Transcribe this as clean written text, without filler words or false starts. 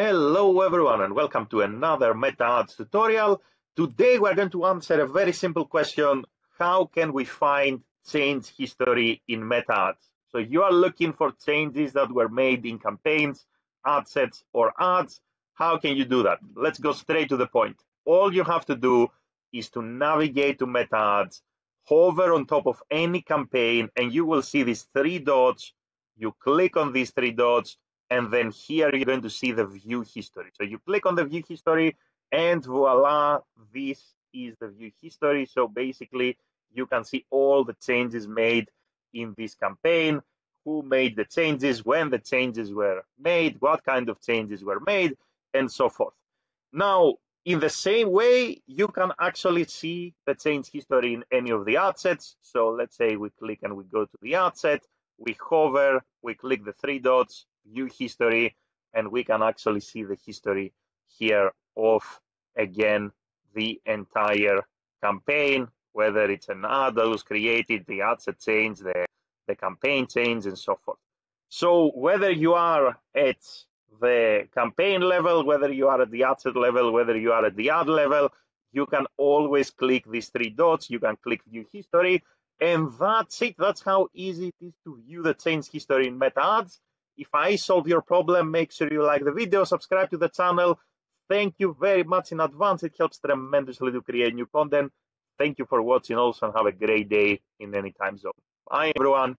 Hello everyone and welcome to another Meta Ads tutorial. Today we are going to answer a very simple question: how can we find change history in Meta Ads? So you are looking for changes that were made in campaigns, ad sets or ads. How can you do that? Let's go straight to the point. All you have to do is to navigate to Meta Ads, hover on top of any campaign and you will see these three dots. You click on these three dots and then here you're going to see the view history. So you click on the view history and voila, this is the view history. So basically you can see all the changes made in this campaign, who made the changes, when the changes were made, what kind of changes were made, and so forth. Now, in the same way, you can actually see the change history in any of the ad sets. So let's say we click and we go to the ad set, we hover, we click the three dots, view history, and we can actually see the history here of, again, the entire campaign, whether it's an ad that was created, the ad set change, the campaign change, and so forth. So whether you are at the campaign level, whether you are at the ad set level, whether you are at the ad level, you can always click these three dots, you can click view history, and that's it. That's how easy it is to view the change history in Meta Ads. If I solve your problem, make sure you like the video, subscribe to the channel. Thank you very much in advance. It helps tremendously to create new content. Thank you for watching also and have a great day in any time zone. Bye, everyone.